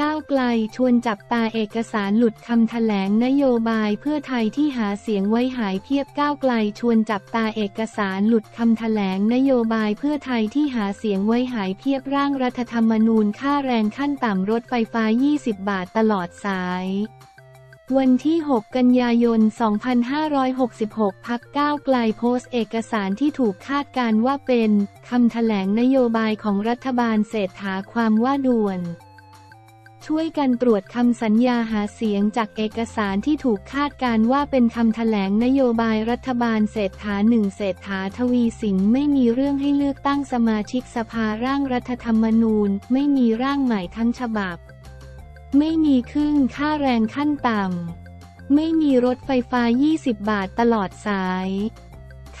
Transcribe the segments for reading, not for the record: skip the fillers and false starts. ก้าวไกลชวนจับตาเอกสารหลุดคำแถลงนโยบายเพื่อไทยที่หาเสียงไว้หายเพียบก้าวไกลชวนจับตาเอกสารหลุดคำแถลงนโยบายเพื่อไทยที่หาเสียงไว้หายเพียบร่างรัฐธรรมนูญค่าแรงขั้นต่ำรถไฟฟ้า20 บาทตลอดสายวันที่ 6 กันยายน 2566 พรรคก้าวไกลโพสต์เอกสารที่ถูกคาดการณ์ว่าเป็นคำแถลงนโยบายของรัฐบาลเศรษฐาความว่าด่วนช่วยกันตรวจคำสัญญาหาเสียงจากเอกสารที่ถูกคาดการณ์ว่าเป็นคำแถลงนโยบายรัฐบาลเศรษฐา1เศรษฐาทวีสินไม่มีเรื่องให้เลือกตั้งสมาชิกสภาร่างรัฐธรรมนูญไม่มีร่างใหม่ทั้งฉบับไม่มีขึ้นค่าแรงขั้นต่ำไม่มีรถไฟฟ้า20 บาทตลอดสาย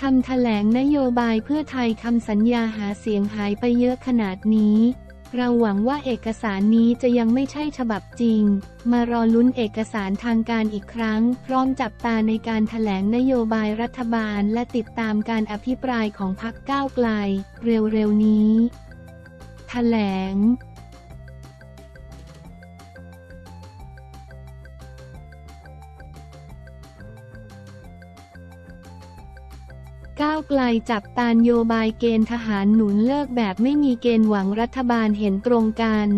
คำแถลงนโยบายเพื่อไทยคำสัญญาหาเสียงหายไปเยอะขนาดนี้เราหวังว่าเอกสารนี้จะยังไม่ใช่ฉบับจริงมารอลุ้นเอกสารทางการอีกครั้งพร้อมจับตาในการแถลงนโยบายรัฐบาลและติดตามการอภิปรายของพรรคก้าวไกลเร็วๆนี้แถลงก้าวไกลจับตานโยบายเกณฑ์ทหารหนุนเลิกแบบไม่มีเกณฑ์หวังรัฐบาลเห็นตรงกัน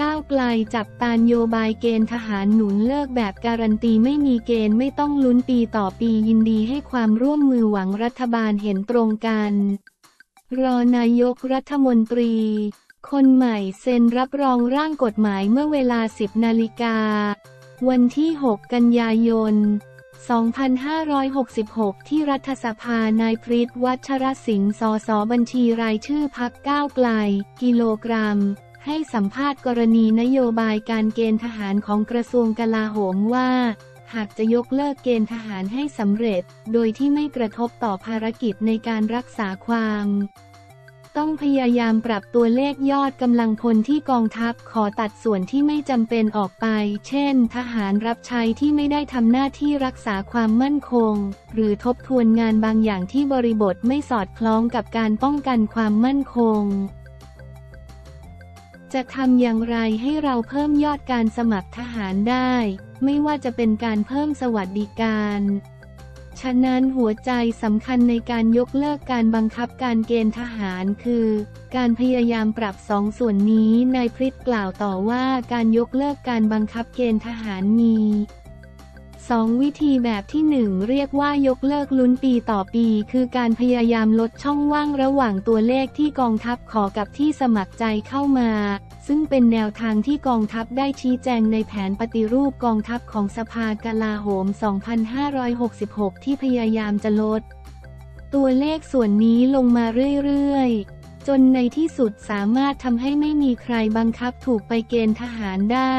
ก้าวไกลจับตานโยบายเกณฑ์ทหารหนุนเลิกแบบการันตีไม่มีเกณฑ์ไม่ต้องลุ้นปีต่อปียินดีให้ความร่วมมือหวังรัฐบาลเห็นตรงกันรอนายกรัฐมนตรีคนใหม่เซ็นรับรองร่างกฎหมายเมื่อเวลา 10 นาฬิกาวันที่ 6 กันยายน2566 ที่รัฐสภานายพฤทธิ์ วัชรสิงห์ สส.บัญชีรายชื่อพรรคก้าวไกลกิโลกรัมให้สัมภาษณ์กรณีนโยบายการเกณฑ์ทหารของกระทรวงกลาโหมว่าหากจะยกเลิกเกณฑ์ทหารให้สำเร็จโดยที่ไม่กระทบต่อภารกิจในการรักษาความต้องพยายามปรับตัวเลขยอดกำลังพลที่กองทัพขอตัดส่วนที่ไม่จำเป็นออกไปเช่นทหารรับใช้ที่ไม่ได้ทำหน้าที่รักษาความมั่นคงหรือทบทวนงานบางอย่างที่บริบทไม่สอดคล้องกับการป้องกันความมั่นคงจะทำอย่างไรให้เราเพิ่มยอดการสมัครทหารได้ไม่ว่าจะเป็นการเพิ่มสวัสดิการฉะนั้นหัวใจสำคัญในการยกเลิกการบังคับการเกณฑ์ทหารคือการพยายามปรับ2 ส่วนนี้นายพฤทธิ์กล่าวต่อว่าการยกเลิกการบังคับเกณฑ์ทหารมี2 วิธีแบบที่1เรียกว่ายกเลิกลุ้นปีต่อปีคือการพยายามลดช่องว่างระหว่างตัวเลขที่กองทัพขอกับที่สมัครใจเข้ามาซึ่งเป็นแนวทางที่กองทัพได้ชี้แจงในแผนปฏิรูปกองทัพของสภากลาโหม 2566 ที่พยายามจะลดตัวเลขส่วนนี้ลงมาเรื่อยๆจนในที่สุดสามารถทำให้ไม่มีใครบังคับถูกไปเกณฑ์ทหารได้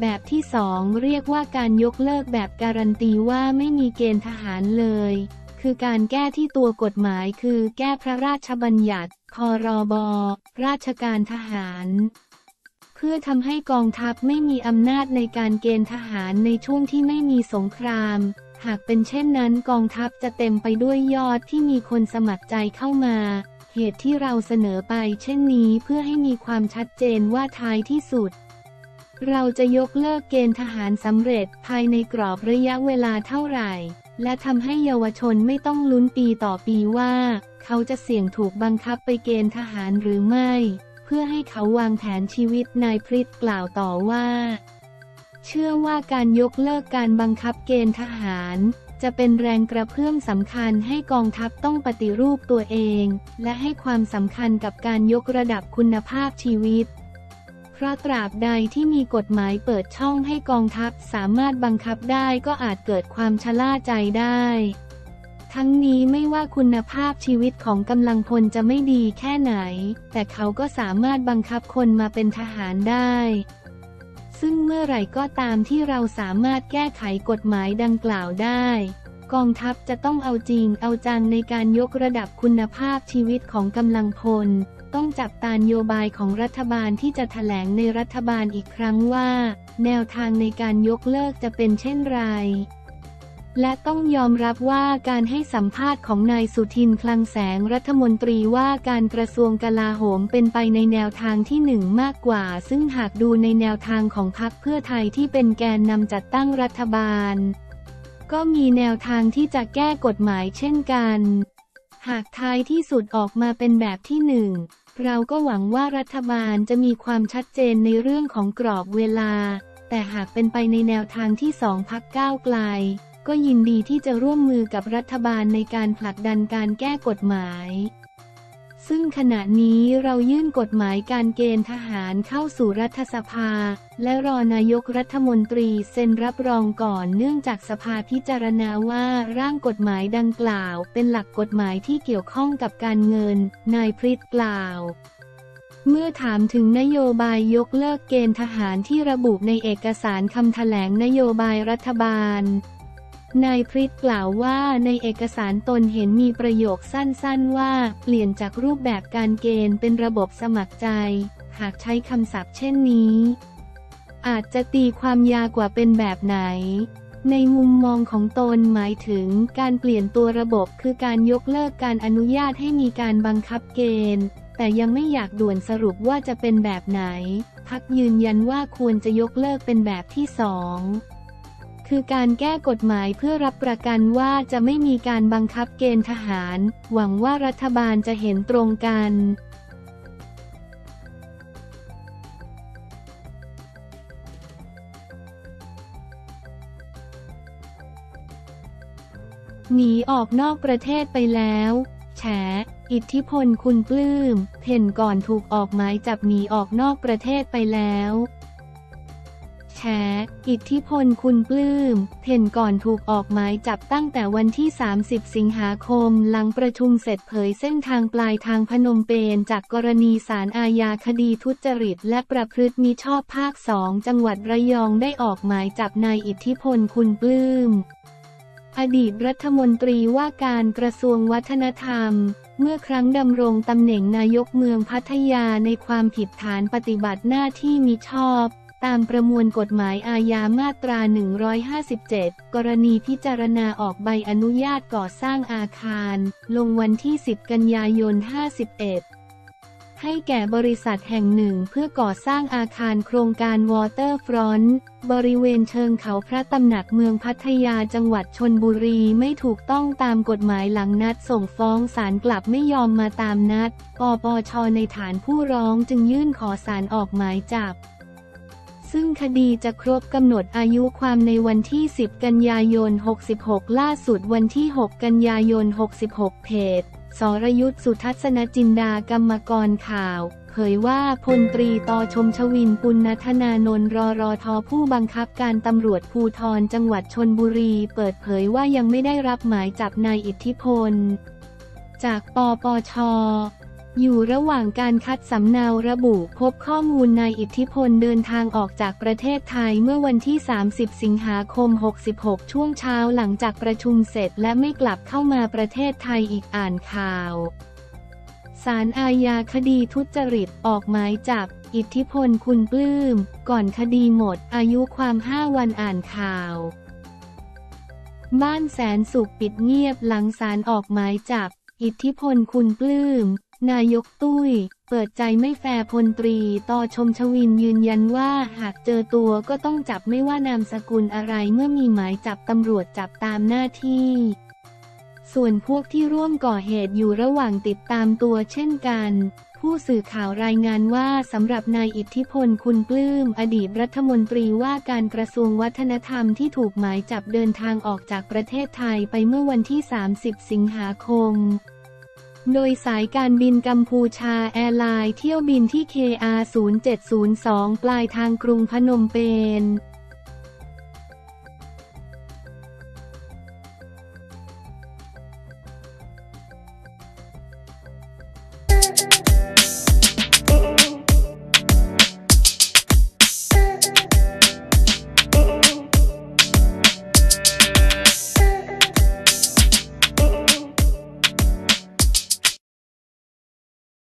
แบบที่2เรียกว่าการยกเลิกแบบการันตีว่าไม่มีเกณฑ์ทหารเลยคือการแก้ที่ตัวกฎหมายคือแก้พระราชบัญญัติพ.ร.บ.ราชการทหารเพื่อทำให้กองทัพไม่มีอำนาจในการเกณฑ์ทหารในช่วงที่ไม่มีสงครามหากเป็นเช่นนั้นกองทัพจะเต็มไปด้วยยอดที่มีคนสมัครใจเข้ามาเหตุที่เราเสนอไปเช่นนี้เพื่อให้มีความชัดเจนว่าท้ายที่สุดเราจะยกเลิกเกณฑ์ทหารสำเร็จภายในกรอบระยะเวลาเท่าไหร่และทำให้เยาวชนไม่ต้องลุ้นปีต่อปีว่าเขาจะเสี่ยงถูกบังคับไปเกณฑ์ทหารหรือไม่เพื่อให้เขาวางแผนชีวิตนายพฤทธิ์กล่าวต่อว่าเชื่อว่าการยกเลิกการบังคับเกณฑ์ทหารจะเป็นแรงกระเพื่อมสำคัญให้กองทัพต้องปฏิรูปตัวเองและให้ความสำคัญกับการยกระดับคุณภาพชีวิตเพราะตราบใดที่มีกฎหมายเปิดช่องให้กองทัพสามารถบังคับได้ก็อาจเกิดความชะล่าใจได้ทั้งนี้ไม่ว่าคุณภาพชีวิตของกำลังพลจะไม่ดีแค่ไหนแต่เขาก็สามารถบังคับคนมาเป็นทหารได้ซึ่งเมื่อไหร่ก็ตามที่เราสามารถแก้ไขกฎหมายดังกล่าวได้กองทัพจะต้องเอาจริงเอาจังในการยกระดับคุณภาพชีวิตของกำลังพลต้องจับตานโยบายของรัฐบาลที่จะแถลงในรัฐบาลอีกครั้งว่าแนวทางในการยกเลิกจะเป็นเช่นไร และต้องยอมรับว่าการให้สัมภาษณ์ของนายสุทินคลังแสงรัฐมนตรีว่าการกระทรวงกลาโหมเป็นไปในแนวทางที่หนึ่งมากกว่าซึ่งหากดูในแนวทางของพรรคเพื่อไทยที่เป็นแกนนำจัดตั้งรัฐบาลก็มีแนวทางที่จะแก้กฎหมายเช่นกันหากท้ายที่สุดออกมาเป็นแบบที่หนึ่งเราก็หวังว่ารัฐบาลจะมีความชัดเจนในเรื่องของกรอบเวลาแต่หากเป็นไปในแนวทางที่สองพรรคก้าวไกลก็ยินดีที่จะร่วมมือกับรัฐบาลในการผลักดันการแก้กฎหมายซึ่งขณะนี้เรายื่นกฎหมายการเกณฑ์ทหารเข้าสู่รัฐสภาและรอนายกรัฐมนตรีเซ็นรับรองก่อนเนื่องจากสภาพิจารณาว่าร่างกฎหมายดังกล่าวเป็นหลักกฎหมายที่เกี่ยวข้องกับการเงินนายพฤทธิ์กล่าวเมื่อถามถึงนโยบายยกเลิกเกณฑ์ทหารที่ระบุในเอกสารคำแถลงนโยบายรัฐบาลนายพฤทธิ์กล่าวว่าในเอกสารตนเห็นมีประโยคสั้นๆว่าเปลี่ยนจากรูปแบบการเกณฑ์เป็นระบบสมัครใจหากใช้คำศัพท์เช่นนี้อาจจะตีความยากว่าเป็นแบบไหนในมุมมองของตนหมายถึงการเปลี่ยนตัวระบบคือการยกเลิกการอนุญาตให้มีการบังคับเกณฑ์แต่ยังไม่อยากด่วนสรุปว่าจะเป็นแบบไหนพรรคยืนยันว่าควรจะยกเลิกเป็นแบบที่สองคือการแก้กฎหมายเพื่อรับประกันว่าจะไม่มีการบังคับเกณฑ์ทหารหวังว่ารัฐบาลจะเห็นตรงกันหนีออกนอกประเทศไปแล้วแฉอิทธิพลคุณปลื้มเพ่นก่อนถูกออกหมายจับหนีออกนอกประเทศไปแล้วแฉอิทธิพลคุณปลื้มเพ่นก่อนถูกออกหมายจับตั้งแต่วันที่ 30 สิงหาคมหลังประชุมเสร็จเผยเส้นทางปลายทางพนมเปญจากกรณีศาลอาญาคดีทุจริตและประพฤติมิชอบภาค 2 จังหวัดระยองได้ออกหมายจับนายอิทธิพลคุณปลื้มอดีตรัฐมนตรีว่าการกระทรวงวัฒนธรรมเมื่อครั้งดำรงตำแหน่งนายกเมืองพัทยาในความผิดฐานปฏิบัติหน้าที่มิชอบตามประมวลกฎหมายอาญามาตรา 157 กรณีพิจารณาออกใบอนุญาตก่อสร้างอาคารลงวันที่ 10 กันยายน 51 ให้แก่บริษัทแห่งหนึ่งเพื่อก่อสร้างอาคารโครงการวอเตอร์ฟรอนต์บริเวณเชิงเขาพระตำหนักเมืองพัทยาจังหวัดชลบุรีไม่ถูกต้องตามกฎหมายหลังนัดส่งฟ้องศาลกลับไม่ยอมมาตามนัดปปช.ในฐานผู้ร้องจึงยื่นขอศาลออกหมายจับซึ่งคดีจะครบกำหนดอายุความในวันที่ 10 กันยายน 66 ล่าสุดวันที่ 6 กันยายน 66 เพจ สรยุทธ สุทัศนจินดากรรมกรข่าวเผยว่าพลตรีต.ชมชวิน ปุณณธนานนท์ รท.ผู้บังคับการตำรวจภูธรจังหวัดชลบุรีเปิดเผยว่ายังไม่ได้รับหมายจับนายอิทธิพลจากปปช.อยู่ระหว่างการคัดสำเนาระบุพบข้อมูลนายอิทธิพลเดินทางออกจากประเทศไทยเมื่อวันที่ 30 สิงหาคม 66 ช่วงเช้าหลังจากประชุมเสร็จและไม่กลับเข้ามาประเทศไทยอีกอ่านข่าวศาลอาญาคดีทุจริตออกหมายจับอิทธิพลคุณปลื้มก่อนคดีหมดอายุความ 5 วันอ่านข่าวบ้านแสนสุขปิดเงียบหลังศาลออกหมายจับอิทธิพลคุณปลื้มนายกตุ้ยเปิดใจไม่แฟร์พลตรีต.ชมชวินยืนยันว่าหากเจอตัวก็ต้องจับไม่ว่านามสกุลอะไรเมื่อมีหมายจับตำรวจจับตามหน้าที่ส่วนพวกที่ร่วมก่อเหตุอยู่ระหว่างติดตามตัวเช่นกันผู้สื่อข่าวรายงานว่าสำหรับนายอิทธิพลคุณปลื้มอดีตรัฐมนตรีว่าการกระทรวงวัฒนธรรมที่ถูกหมายจับเดินทางออกจากประเทศไทยไปเมื่อวันที่ 30 สิงหาคมโดยสายการบินกัมพูชาแอร์ไลน์เที่ยวบินที่ KR 0702 ปลายทางกรุงพนมเปญ